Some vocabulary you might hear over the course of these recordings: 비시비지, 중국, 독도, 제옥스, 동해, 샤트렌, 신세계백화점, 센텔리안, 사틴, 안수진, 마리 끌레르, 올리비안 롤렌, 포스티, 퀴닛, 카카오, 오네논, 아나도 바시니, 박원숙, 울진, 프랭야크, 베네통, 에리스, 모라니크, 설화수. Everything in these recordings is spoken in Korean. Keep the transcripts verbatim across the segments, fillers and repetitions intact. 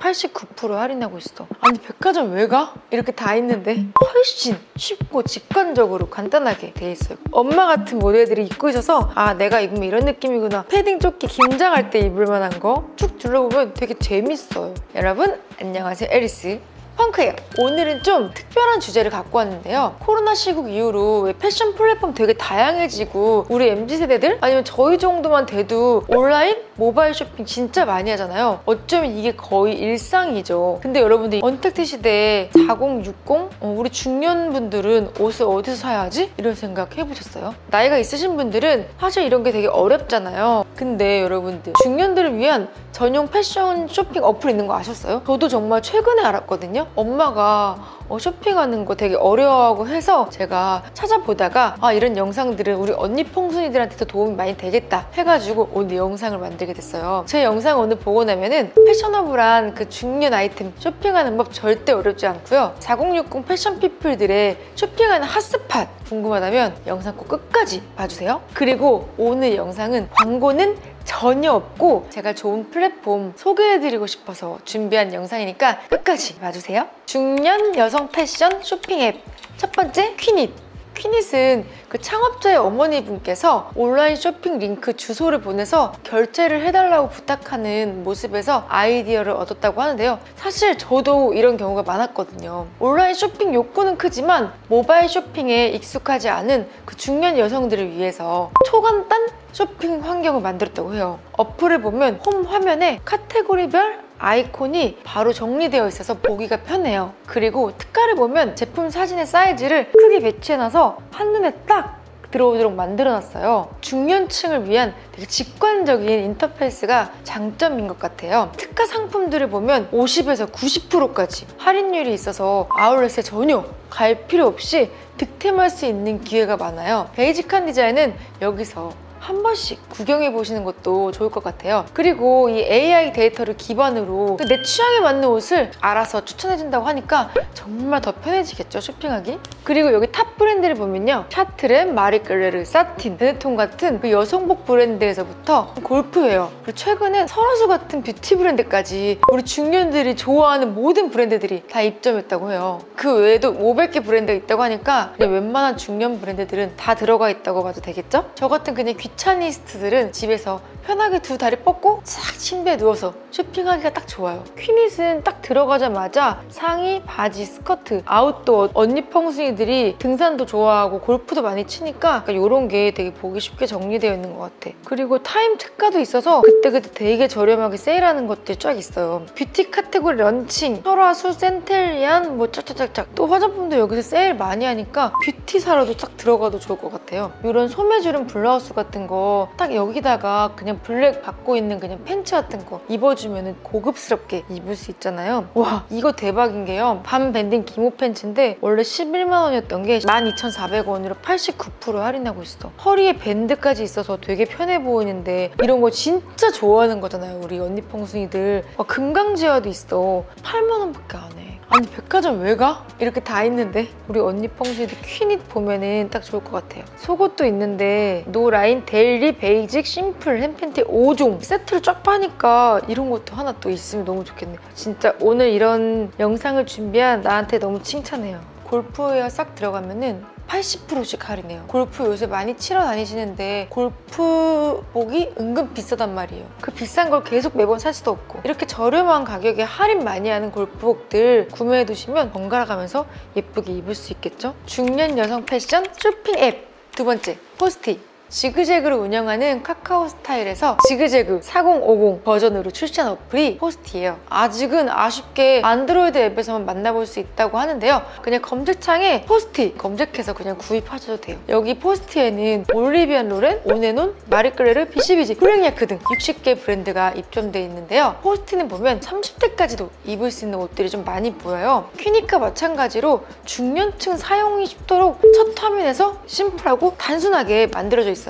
팔십구 퍼센트 할인하고 있어. 아니 백화점 왜 가? 이렇게 다 있는데 훨씬 쉽고 직관적으로 간단하게 돼 있어요. 엄마 같은 모델들이 입고 있어서 아 내가 입으면 이런 느낌이구나, 패딩 조끼 김장할 때 입을 만한 거 쭉 둘러보면 되게 재밌어요. 여러분 안녕하세요, 에리스 펑크예요. 오늘은 좀 특별한 주제를 갖고 왔는데요. 코로나 시국 이후로 패션 플랫폼 되게 다양해지고 우리 엠지 세대들 아니면 저희 정도만 돼도 온라인, 모바일 쇼핑 진짜 많이 하잖아요. 어쩌면 이게 거의 일상이죠. 근데 여러분들 언택트 시대에 사십, 육십 어, 우리 중년분들은 옷을 어디서 사야 하지? 이런 생각 해보셨어요? 나이가 있으신 분들은 사실 이런 게 되게 어렵잖아요. 근데 여러분들 중년들을 위한 전용 패션 쇼핑 어플 있는 거 아셨어요? 저도 정말 최근에 알았거든요. 엄마가 어, 쇼핑하는 거 되게 어려워하고 해서 제가 찾아보다가 아 이런 영상들은 우리 언니 펑순이들한테도 도움이 많이 되겠다 해가지고 오늘 영상을 만들게 됐어요. 제 영상 오늘 보고 나면은 패셔너블한 그 중년 아이템 쇼핑하는 법 절대 어렵지 않고요. 사십, 육십 패션피플들의 쇼핑하는 핫스팟 궁금하다면 영상 꼭 끝까지 봐주세요. 그리고 오늘 영상은 광고는 전혀 없고 제가 좋은 플랫폼 소개해드리고 싶어서 준비한 영상이니까 끝까지 봐주세요. 중년 여성 패션 쇼핑 앱 첫 번째, 퀴닛. 퀴닛은 그 창업자의 어머니분께서 온라인 쇼핑 링크 주소를 보내서 결제를 해달라고 부탁하는 모습에서 아이디어를 얻었다고 하는데요. 사실 저도 이런 경우가 많았거든요. 온라인 쇼핑 욕구는 크지만 모바일 쇼핑에 익숙하지 않은 그 중년 여성들을 위해서 초간단 쇼핑 환경을 만들었다고 해요. 어플을 보면 홈 화면에 카테고리별 아이콘이 바로 정리되어 있어서 보기가 편해요. 그리고 특가를 보면 제품 사진의 사이즈를 크게 배치해놔서 한눈에 딱 들어오도록 만들어놨어요. 중년층을 위한 되게 직관적인 인터페이스가 장점인 것 같아요. 특가 상품들을 보면 오십에서 구십 퍼센트까지 할인율이 있어서 아울렛에 전혀 갈 필요 없이 득템할 수 있는 기회가 많아요. 베이직한 디자인은 여기서 한 번씩 구경해 보시는 것도 좋을 것 같아요. 그리고 이 에이아이 데이터를 기반으로 내 취향에 맞는 옷을 알아서 추천해 준다고 하니까 정말 더 편해지겠죠, 쇼핑하기. 그리고 여기 탑 브랜드를 보면요, 샤트렌, 마리 끌레르, 사틴, 베네통 같은 그 여성복 브랜드에서부터 골프웨어, 그리고 최근엔 설화수 같은 뷰티 브랜드까지 우리 중년들이 좋아하는 모든 브랜드들이 다 입점했다고 해요. 그 외에도 오백 개 브랜드가 있다고 하니까 웬만한 중년 브랜드들은 다 들어가 있다고 봐도 되겠죠? 저 같은 그냥 귀 귀차니스트들은 집에서 편하게 두 다리 뻗고 싹 침대에 누워서 쇼핑하기가 딱 좋아요. 퀴닛은 딱 들어가자마자 상의, 바지, 스커트, 아웃도어, 언니 펑순이들이 등산도 좋아하고 골프도 많이 치니까 그러니까 이런 게 되게 보기 쉽게 정리되어 있는 것 같아. 그리고 타임 특가도 있어서 그때그때 되게 저렴하게 세일하는 것들이 쫙 있어요. 뷰티 카테고리 런칭, 설화수, 센텔리안 뭐 짝짝짝짝. 또 화장품도 여기서 세일 많이 하니까 뷰티 사러도 딱 들어가도 좋을 것 같아요. 이런 소매주름 블라우스 같은 거 딱 여기다가 그냥 블랙 받고 있는 그냥 팬츠 같은 거 입어주면 고급스럽게 입을 수 있잖아요. 와 이거 대박인 게요, 밤 밴딩 기모 팬츠인데 원래 십일만 원이었던 게 만 이천사백 원으로 팔십구 퍼센트 할인하고 있어. 허리에 밴드까지 있어서 되게 편해 보이는데 이런 거 진짜 좋아하는 거잖아요, 우리 언니 펑순이들. 와 금강지하도 있어. 팔만 원밖에 안 해. 아니 백화점 왜 가? 이렇게 다 있는데 우리 언니 펑수이들 퀴닛 보면은 딱 좋을 것 같아요. 속옷도 있는데 노라인, 데일리, 베이직, 심플, 햄팬티 오 종 세트를 쫙 파니까 이런 것도 하나 또 있으면 너무 좋겠네요. 진짜 오늘 이런 영상을 준비한 나한테 너무 칭찬해요. 골프웨어 싹 들어가면은 팔십 퍼센트씩 할인해요. 골프 요새 많이 치러 다니시는데 골프복이 은근 비싸단 말이에요. 그 비싼 걸 계속 매번 살 수도 없고 이렇게 저렴한 가격에 할인 많이 하는 골프복들 구매해 두시면 번갈아 가면서 예쁘게 입을 수 있겠죠? 중년 여성 패션 쇼핑 앱 두 번째, 포스티. 지그재그로 운영하는 카카오 스타일에서 지그재그 사공오공 버전으로 출시한 어플이 포스티예요. 아직은 아쉽게 안드로이드 앱에서만 만나볼 수 있다고 하는데요. 그냥 검색창에 포스티 검색해서 그냥 구입하셔도 돼요. 여기 포스티에는 올리비안 롤렌, 오네논, 마리 끌레르, 비시비지, 프랭야크 등 육십 개 브랜드가 입점되어 있는데요. 포스티는 보면 삼십 대까지도 입을 수 있는 옷들이 좀 많이 보여요. 퀴닛과 마찬가지로 중년층 사용이 쉽도록 첫 화면에서 심플하고 단순하게 만들어져 있어요.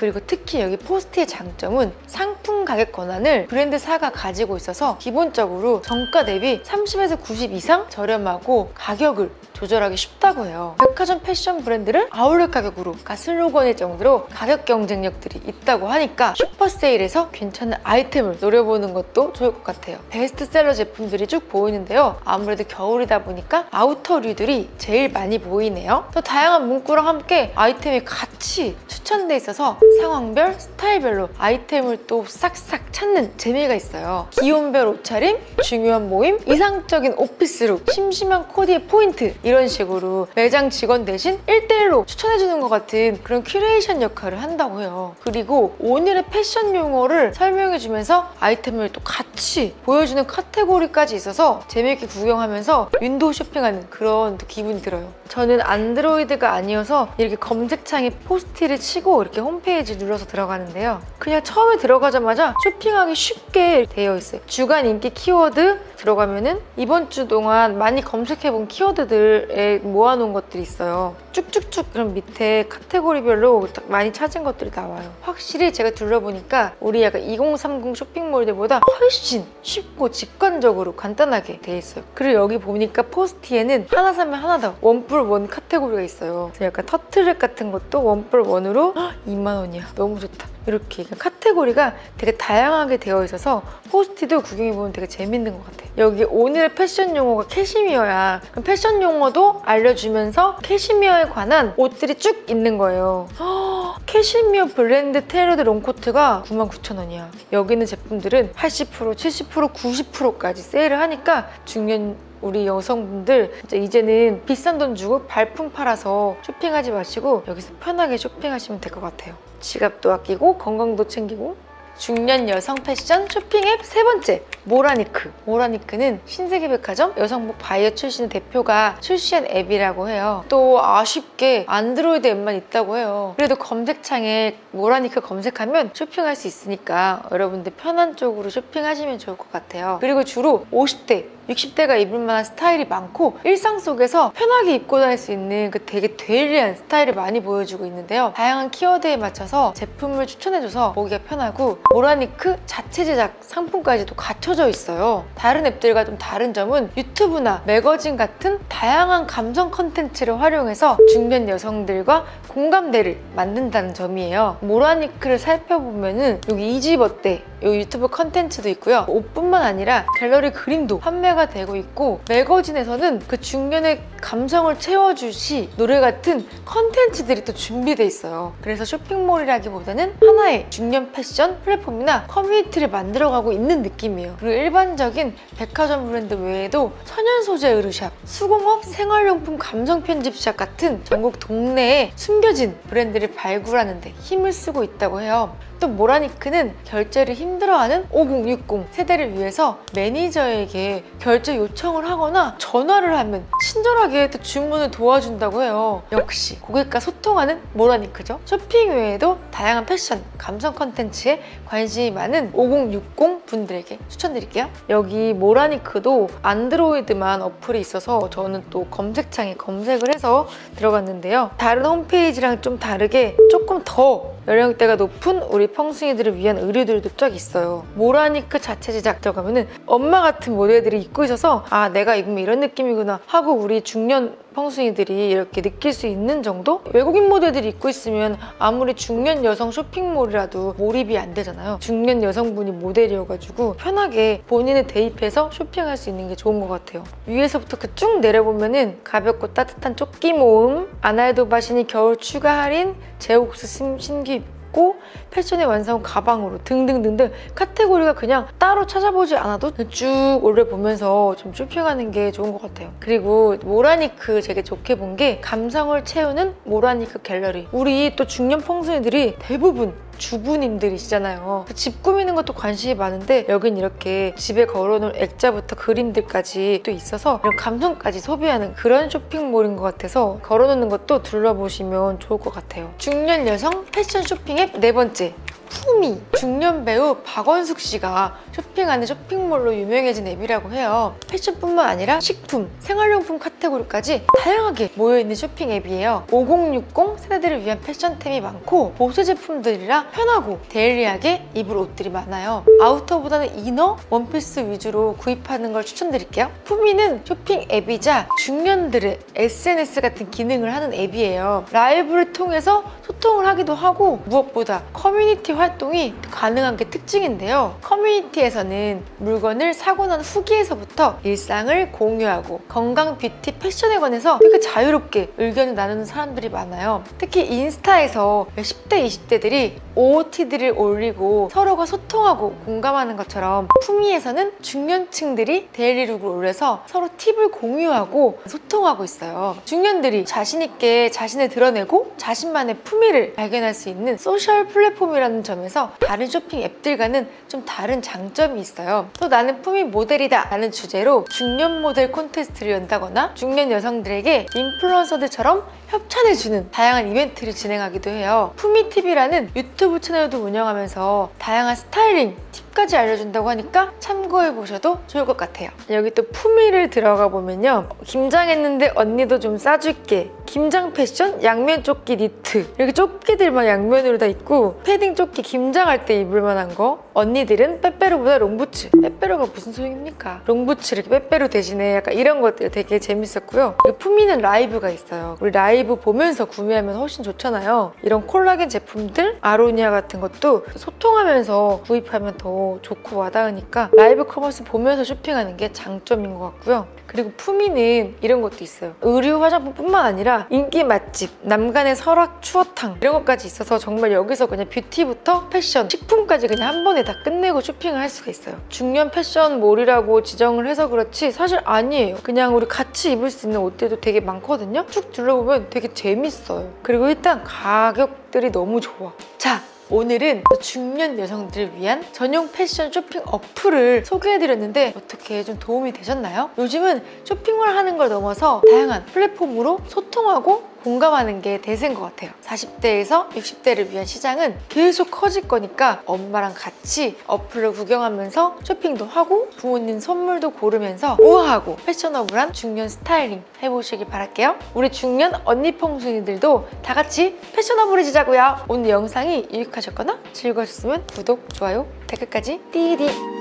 그리고 특히 여기 포스티의 장점은 상품 가격 권한을 브랜드사가 가지고 있어서 기본적으로 정가 대비 삼십에서 구십 이상 저렴하고 가격을 조절하기 쉽다고 해요. 백화점 패션 브랜드를 아울렛 가격으로, 그러니까 슬로건일 정도로 가격 경쟁력들이 있다고 하니까 슈퍼세일에서 괜찮은 아이템을 노려보는 것도 좋을 것 같아요. 베스트셀러 제품들이 쭉 보이는데요, 아무래도 겨울이다 보니까 아우터류들이 제일 많이 보이네요. 또 다양한 문구랑 함께 아이템이 같이 추천돼 있어서 상황별, 스타일별로 아이템을 또 싹싹 찾는 재미가 있어요. 기온별 옷차림, 중요한 모임, 이상적인 오피스룩, 심심한 코디의 포인트, 이런 식으로 매장 직원 대신 일 대일로 추천해주는 것 같은 그런 큐레이션 역할을 한다고 해요. 그리고 오늘의 패션 용어를 설명해주면서 아이템을 또 같이 보여주는 카테고리까지 있어서 재미있게 구경하면서 윈도우 쇼핑하는 그런 기분이 들어요. 저는 안드로이드가 아니어서 이렇게 검색창에 포스티를 치고 이렇게 홈페이지 눌러서 들어가는데요, 그냥 처음에 들어가자마자 쇼핑하기 쉽게 되어 있어요. 주간 인기 키워드 들어가면은 이번 주 동안 많이 검색해본 키워드들에 모아놓은 것들이 있어요. 쭉쭉쭉 그럼 밑에 카테고리별로 많이 찾은 것들이 나와요. 확실히 제가 둘러보니까 우리 약간 이공삼공 쇼핑몰들보다 훨씬 쉽고 직관적으로 간단하게 돼 있어요. 그리고 여기 보니까 포스티에는 하나 사면 하나 더 원뿔원 카테고리가 있어요. 그래서 약간 터트랙 같은 것도 원뿔원으로 이만 원이야. 너무 좋다. 이렇게 카테고리가 되게 다양하게 되어 있어서 포스티도 구경해보면 되게 재밌는 것 같아요. 여기 오늘의 패션 용어가 캐시미어야. 그럼 패션 용어도 알려주면서 캐시미어에 관한 옷들이 쭉 있는 거예요. 허, 캐시미어 블렌드 테일러드 롱코트가 구만 구천 원이야. 여기는 제품들은 팔십 퍼센트, 칠십 퍼센트, 구십 퍼센트까지 세일을 하니까 중년 우리 여성분들 진짜 이제는 비싼 돈 주고 발품 팔아서 쇼핑하지 마시고 여기서 편하게 쇼핑하시면 될 것 같아요. 지갑도 아끼고 건강도 챙기고. 중년 여성 패션 쇼핑 앱 세 번째, 모라니크. 모라니크는 신세계백화점 여성복 바이어 출신 대표가 출시한 앱이라고 해요. 또 아쉽게 안드로이드 앱만 있다고 해요. 그래도 검색창에 모라니크 검색하면 쇼핑할 수 있으니까 여러분들 편한 쪽으로 쇼핑하시면 좋을 것 같아요. 그리고 주로 오십 대, 육십 대가 입을 만한 스타일이 많고 일상 속에서 편하게 입고 다닐 수 있는 그 되게 데일리한 스타일을 많이 보여주고 있는데요, 다양한 키워드에 맞춰서 제품을 추천해줘서 보기가 편하고 모라니크 자체 제작 상품까지도 갖춰져 있어요. 다른 앱들과 좀 다른 점은 유튜브나 매거진 같은 다양한 감성 컨텐츠를 활용해서 중년 여성들과 공감대를 만든다는 점이에요. 모라니크를 살펴보면은 여기 이집어때 요 유튜브 컨텐츠도 있고요, 옷뿐만 아니라 갤러리 그림도 판매가 되고 있고, 매거진에서는 그 중년의 감성을 채워주시 노래 같은 컨텐츠들이 또 준비돼 있어요. 그래서 쇼핑몰이라기보다는 하나의 중년 패션 플랫폼이나 커뮤니티를 만들어가고 있는 느낌이에요. 그리고 일반적인 백화점 브랜드 외에도 천연 소재 의류샵, 수공업, 생활용품 감성 편집샵 같은 전국 동네에 숨겨진 브랜드를 발굴하는 데 힘을 쓰고 있다고 해요. 또 모라니크는 결제를 힘들어하는 오십, 육십 세대를 위해서 매니저에게 결제 요청을 하거나 전화를 하면 친절하게 또 주문을 도와준다고 해요. 역시 고객과 소통하는 모라니크죠. 쇼핑 외에도 다양한 패션, 감성 컨텐츠에 관심이 많은 오십, 육십 분들에게 추천드릴게요. 여기 모라니크도 안드로이드만 어플이 있어서 저는 또 검색창에 검색을 해서 들어갔는데요, 다른 홈페이지랑 좀 다르게 조금 더 연령대가 높은 우리 평순이들을 위한 의류들도 쫙 있어요. 모라니크 자체 제작 들어가면은 엄마 같은 모델들이 입고 있어서 아 내가 입으면 이런 느낌이구나 하고 우리 중년 평순이들이 이렇게 느낄 수 있는 정도? 외국인 모델들이 입고 있으면 아무리 중년 여성 쇼핑몰이라도 몰입이 안 되잖아요. 중년 여성분이 모델이어가지고 편하게 본인을 대입해서 쇼핑할 수 있는 게 좋은 것 같아요. 위에서부터 그 쭉 내려보면은 가볍고 따뜻한 조끼 모음, 아나도 바시니 겨울 추가 할인, 제옥스 신규 입고, 패션의 완성 가방으로 등등등등 카테고리가 그냥 따로 찾아보지 않아도 쭉 올려보면서 좀 쇼핑하는 게 좋은 것 같아요. 그리고 모라니크 되게 좋게 본 게 감성을 채우는 모라니크 갤러리. 우리 또 중년 펑순이들이 대부분 주부님들이시잖아요. 집 꾸미는 것도 관심이 많은데 여긴 이렇게 집에 걸어놓은 액자부터 그림들까지 또 있어서 이런 감성까지 소비하는 그런 쇼핑몰인 것 같아서 걸어놓는 것도 둘러보시면 좋을 것 같아요. 중년 여성 패션 쇼핑 앱 네 번째, 품이 중년 배우 박원숙 씨가 쇼핑하는 쇼핑몰로 유명해진 앱이라고 해요. 패션뿐만 아니라 식품, 생활용품 카테고리까지 다양하게 모여있는 쇼핑 앱이에요. 오공육공 세대들을 위한 패션템이 많고 보수 제품들이라 편하고 데일리하게 입을 옷들이 많아요. 아우터보다는 이너, 원피스 위주로 구입하는 걸 추천드릴게요. 품이는 쇼핑 앱이자 중년들의 에스엔에스 같은 기능을 하는 앱이에요. 라이브를 통해서 소통을 하기도 하고 무엇보다 커뮤니티 활동이 가능한 게 특징인데요. 커뮤니티에서는 물건을 사고 난 후기에서부터 일상을 공유하고 건강, 뷰티, 패션에 관해서 되게 자유롭게 의견을 나누는 사람들이 많아요. 특히 인스타에서 십 대, 이십 대들이 오오티디를 올리고 서로가 소통하고 공감하는 것처럼 품위에서는 중년층들이 데일리룩을 올려서 서로 팁을 공유하고 소통하고 있어요. 중년들이 자신있게 자신을 드러내고 자신만의 품위를 발견할 수 있는 소셜 플랫폼이라는 점에서 다른 쇼핑 앱들과는 좀 다른 장점이 있어요. 또 나는 품위 모델이다 라는 주제로 중년 모델 콘테스트를 연다거나 중년 여성들에게 인플루언서들처럼 협찬해주는 다양한 이벤트를 진행하기도 해요. 품위티비라는 유튜브 채널도 운영하면서 다양한 스타일링 팁까지 알려준다고 하니까 참고해보셔도 좋을 것 같아요. 여기 또 품위를 들어가 보면요, 김장했는데 언니도 좀 싸줄게, 김장 패션, 양면 조끼 니트, 이렇게 조끼들만 양면으로 다 입고 패딩 조끼 김장할 때 입을 만한 거, 언니들은 빼빼로보다 롱부츠, 빼빼로가 무슨 소용입니까? 롱부츠 이렇게 빼빼로 대신에 약간 이런 것들 되게 재밌었고요. 품위는 라이브가 있어요. 우리 라이브 보면서 구매하면 훨씬 좋잖아요. 이런 콜라겐 제품들, 아로니아 같은 것도 소통하면서 구입하면 더 좋고 와닿으니까 라이브 커머스 보면서 쇼핑하는 게 장점인 것 같고요. 그리고 품위는 이런 것도 있어요. 의류 화장품 뿐만 아니라 인기 맛집, 남간의 설악, 추어탕 이런 것까지 있어서 정말 여기서 그냥 뷰티부터 패션, 식품까지 그냥 한 번에 다 끝내고 쇼핑을 할 수가 있어요. 중년 패션몰이라고 지정을 해서 그렇지 사실 아니에요. 그냥 우리 같이 입을 수 있는 옷들도 되게 많거든요. 쭉 둘러보면 되게 재밌어요. 그리고 일단 가격들이 너무 좋아. 자, 오늘은 중년 여성들을 위한 전용 패션 쇼핑 어플을 소개해드렸는데 어떻게 좀 도움이 되셨나요? 요즘은 쇼핑을 하는 걸 넘어서 다양한 플랫폼으로 소통하고 공감하는 게 대세인 것 같아요. 사십 대에서 육십 대를 위한 시장은 계속 커질 거니까 엄마랑 같이 어플로 구경하면서 쇼핑도 하고 부모님 선물도 고르면서 우아하고 패셔너블한 중년 스타일링 해보시길 바랄게요. 우리 중년 언니펑순이들도 다 같이 패셔너블해지자고요. 오늘 영상이 유익하셨거나 즐거우셨으면 구독, 좋아요, 댓글까지 띠디!